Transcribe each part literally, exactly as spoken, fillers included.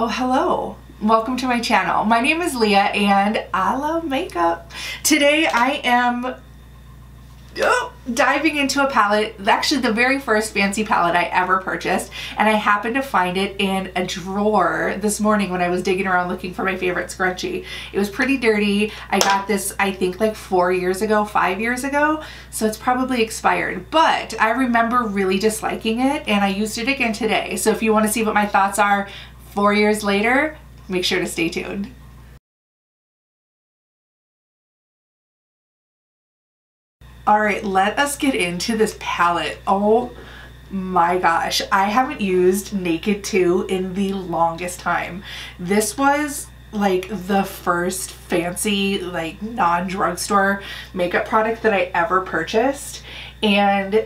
Oh, hello. Welcome to my channel. My name is Leah and I love makeup. Today I am oh, diving into a palette, actually the very first fancy palette I ever purchased, and I happened to find it in a drawer this morning when I was digging around looking for my favorite scrunchie. It was pretty dirty. I got this I think like four years ago, five years ago, so it's probably expired, but I remember really disliking it and I used it again today. So if you want to see what my thoughts are four years later, make sure to stay tuned. All right, let us get into this palette. Oh my gosh, I haven't used Naked two in the longest time. This was like the first fancy, like non-drugstore makeup product that I ever purchased, and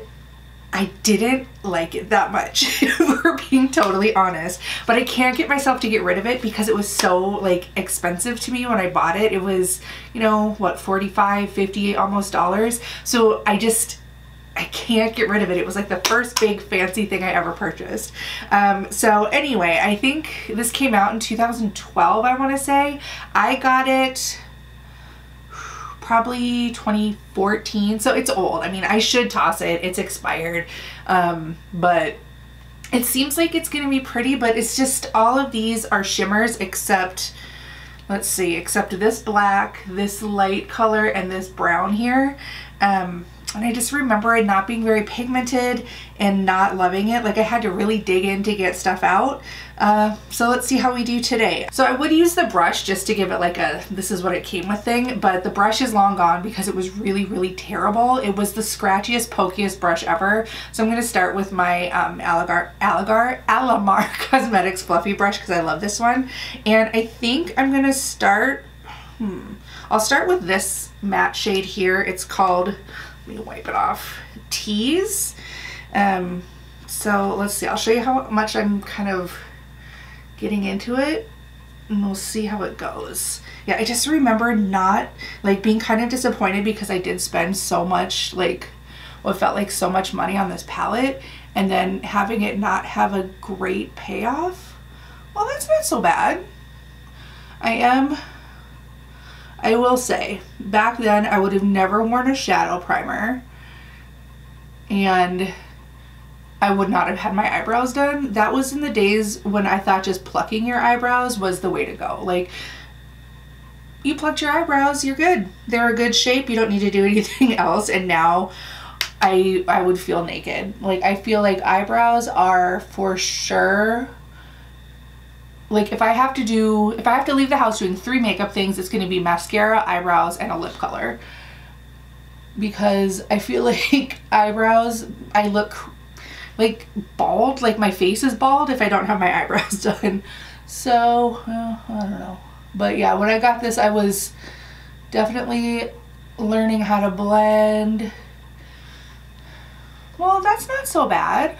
I didn't like it that much, if we're being totally honest, but I can't get myself to get rid of it because it was so like expensive to me when I bought it. It was, you know, what, forty-five, fifty almost dollars. So I just, I can't get rid of it. It was like the first big fancy thing I ever purchased. Um, so anyway, I think this came out in two thousand twelve, I wanna say. I got it probably twenty fourteen, so it's old. I mean, I should toss it, it's expired, um, but it seems like it's gonna be pretty, but it's just all of these are shimmers except, let's see, except this black, this light color, and this brown here. Um, and I just remember it not being very pigmented and not loving it. Like I had to really dig in to get stuff out. Uh, so let's see how we do today. So I would use the brush just to give it like a this is what it came with thing, but the brush is long gone because it was really, really terrible. It was the scratchiest, pokiest brush ever. So I'm gonna start with my um, Alamar, Alamar, Alamar Cosmetics Fluffy Brush because I love this one. And I think I'm gonna start, hmm, I'll start with this matte shade here. It's called, let me wipe it off, Tease. Um, so let's see, I'll show you how much I'm kind of getting into it and we'll see how it goes. Yeah, I just remember not like being kind of disappointed because I did spend so much, like what felt like so much money on this palette, and then having it not have a great payoff. Well, that's not so bad. I am I will say, back then I would have never worn a shadow primer and I would not have had my eyebrows done. That was in the days when I thought just plucking your eyebrows was the way to go. Like, you plucked your eyebrows, you're good. They're a good shape, you don't need to do anything else. And now I, I would feel naked. Like, I feel like eyebrows are for sure, like if I have to do, if I have to leave the house doing three makeup things, it's gonna be mascara, eyebrows, and a lip color. Because I feel like eyebrows, I look like bald, like my face is bald if I don't have my eyebrows done. So, well, I don't know. But yeah, when I got this, I was definitely learning how to blend. Well, that's not so bad.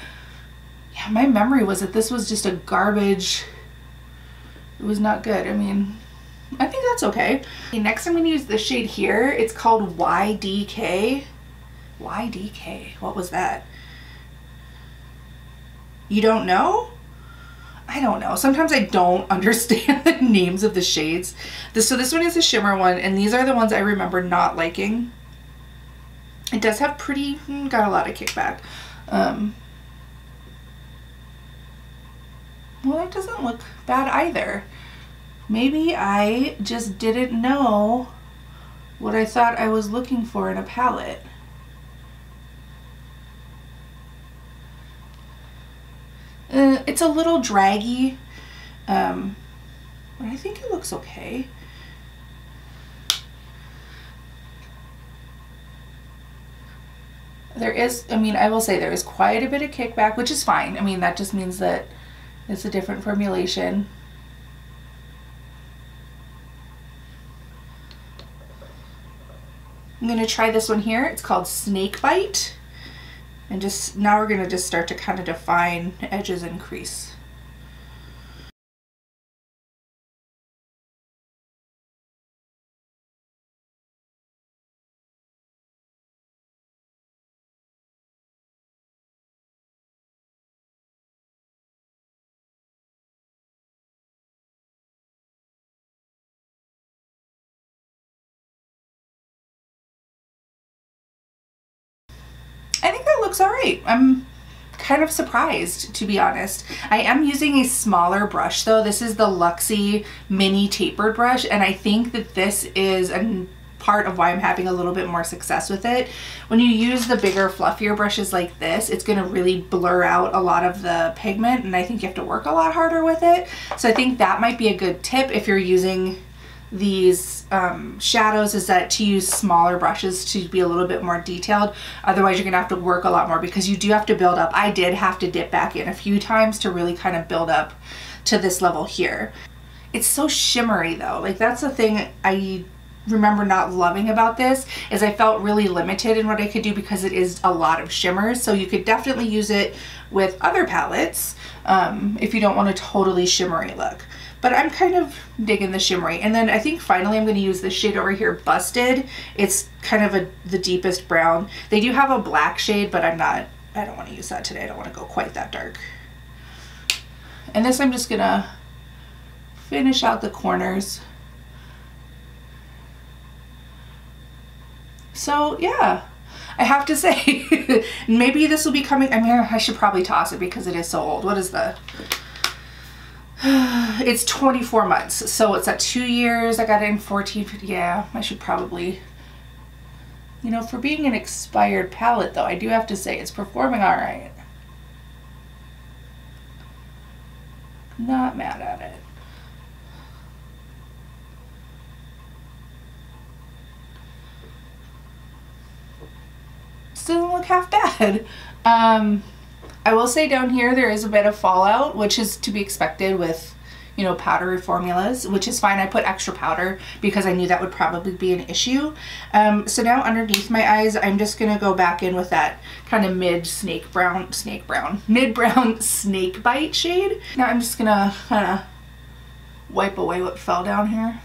Yeah, my memory was that this was just a garbage, it was not good. I mean, I think that's okay. Okay, next I'm gonna use this shade here. It's called Y D K. Y D K, what was that? You don't know? I don't know. Sometimes I don't understand the names of the shades. This, so this one is a shimmer one, and these are the ones I remember not liking. It does have pretty, got a lot of kickback. Um, Well, that doesn't look bad either. Maybe I just didn't know what I thought I was looking for in a palette. Uh, it's a little draggy, um, but I think it looks okay. There is, I mean, I will say there is quite a bit of kickback, which is fine. I mean, that just means that it's a different formulation. I'm gonna try this one here. It's called Snake Bite. And just now we're gonna just start to kind of define edges and crease. looks all right. I'm kind of surprised, to be honest. I am using a smaller brush though. This is the Luxie mini tapered brush, and I think that this is a part of why I'm having a little bit more success with it. When you use the bigger, fluffier brushes like this, it's gonna really blur out a lot of the pigment, and I think you have to work a lot harder with it. So I think that might be a good tip if you're using these um, shadows, is that to use smaller brushes to be a little bit more detailed. Otherwise you're gonna have to work a lot more because you do have to build up. I did have to dip back in a few times to really kind of build up to this level here. It's so shimmery though. Like, that's the thing I remember not loving about this, is I felt really limited in what I could do because it is a lot of shimmers. So you could definitely use it with other palettes um, if you don't want a totally shimmery look. But I'm kind of digging the shimmery. And then I think finally I'm gonna use this shade over here, Busted. It's kind of a, the deepest brown. They do have a black shade, but I'm not, I don't wanna use that today. I don't wanna go quite that dark. And this I'm just gonna finish out the corners. So yeah, I have to say, maybe this will be coming, I mean, I should probably toss it because it is so old. What is the? It's twenty-four months, so it's at two years. I got it in fourteen. Yeah, I should probably, you know, for being an expired palette though, I do have to say it's performing all right. Not mad at it. Doesn't look half bad. um I will say down here there is a bit of fallout, which is to be expected with, you know, powdery formulas, which is fine. I put extra powder because I knew that would probably be an issue. Um so now underneath my eyes I'm just gonna go back in with that kind of mid snake brown snake brown mid brown snake bite shade. Now I'm just gonna kind of wipe away what fell down here.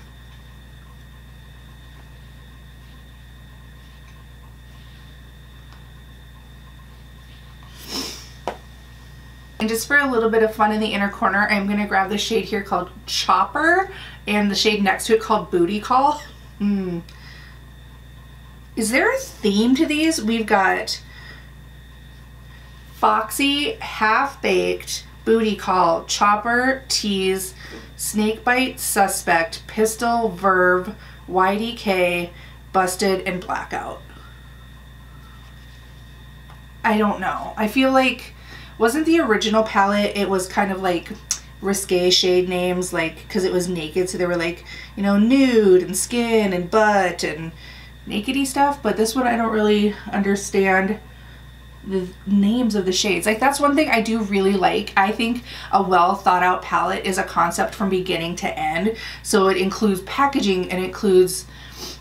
And just for a little bit of fun in the inner corner, I'm going to grab the shade here called Chopper and the shade next to it called Booty Call. Mm. Is there a theme to these? We've got Foxy, Half-Baked, Booty Call, Chopper, Tease, Snakebite, Suspect, Pistol, Verve, Y D K, Busted, and Blackout. I don't know. I feel like, wasn't the original palette, it was kind of like risque shade names, like, because it was naked, so they were like, you know, nude and skin and butt and naked-y stuff. But this one I don't really understand the names of the shades. Like, that's one thing I do really like. I think a well thought out palette is a concept from beginning to end, so it includes packaging and includes,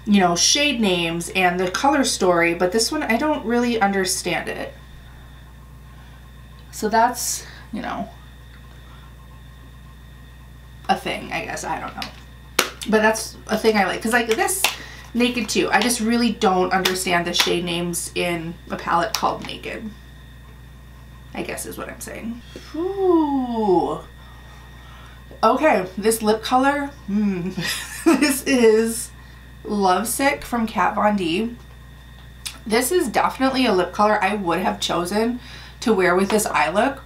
you know, shade names and the color story. But this one I don't really understand it. So that's, you know, a thing, I guess, I don't know. But that's a thing I like, because like this Naked two, I just really don't understand the shade names in a palette called Naked, I guess is what I'm saying. Ooh. Okay, this lip color, hmm. This is Lovesick from Kat Von D. This is definitely a lip color I would have chosen to wear with this eye look.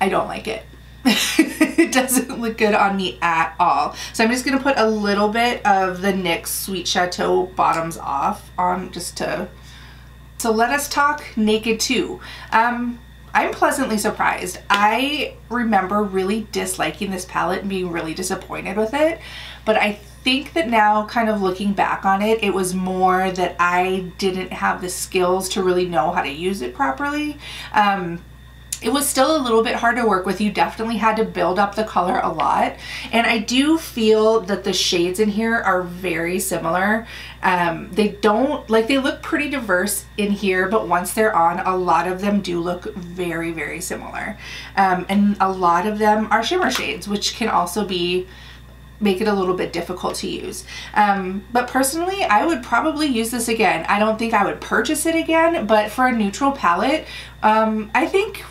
I don't like it. It doesn't look good on me at all. So I'm just gonna put a little bit of the N Y X Sweet Chateau Bottoms Off on just to, so let us talk Naked two. Um, I'm pleasantly surprised. I remember really disliking this palette and being really disappointed with it, but I think that now, kind of looking back on it, it was more that I didn't have the skills to really know how to use it properly. Um, it was still a little bit hard to work with. You definitely had to build up the color a lot, and I do feel that the shades in here are very similar. Um, they don't, like, they look pretty diverse in here, but once they're on, a lot of them do look very, very similar. Um, and a lot of them are shimmer shades, which can also be make it a little bit difficult to use. Um, but personally, I would probably use this again. I don't think I would purchase it again, but for a neutral palette, um, I think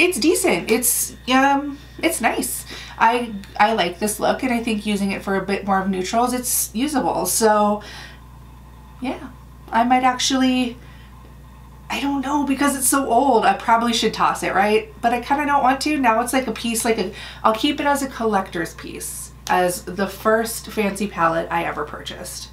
it's decent. It's um, it's nice. I, I like this look, and I think using it for a bit more of neutrals, it's usable. So yeah, I might actually I don't know, because it's so old. I probably should toss it, right? But I kind of don't want to. Now it's like a piece, like a, I'll keep it as a collector's piece, as the first fancy palette I ever purchased.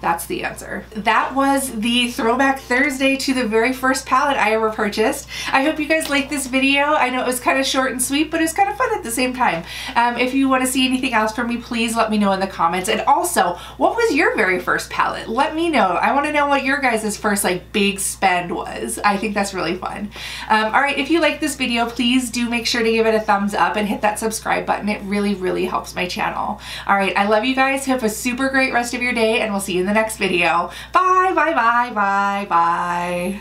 That's the answer. That was the Throwback Thursday to the very first palette I ever purchased. I hope you guys liked this video. I know it was kind of short and sweet, but it was kind of fun at the same time. Um, if you want to see anything else from me, please let me know in the comments. And also, what was your very first palette? Let me know. I want to know what your guys' first like big spend was. I think that's really fun. Um, all right, if you like this video, please do make sure to give it a thumbs up and hit that subscribe button. It really, really helps my channel. All right, I love you guys. Have a super great rest of your day, and we'll see you in the next video. Bye, bye, bye, bye, bye.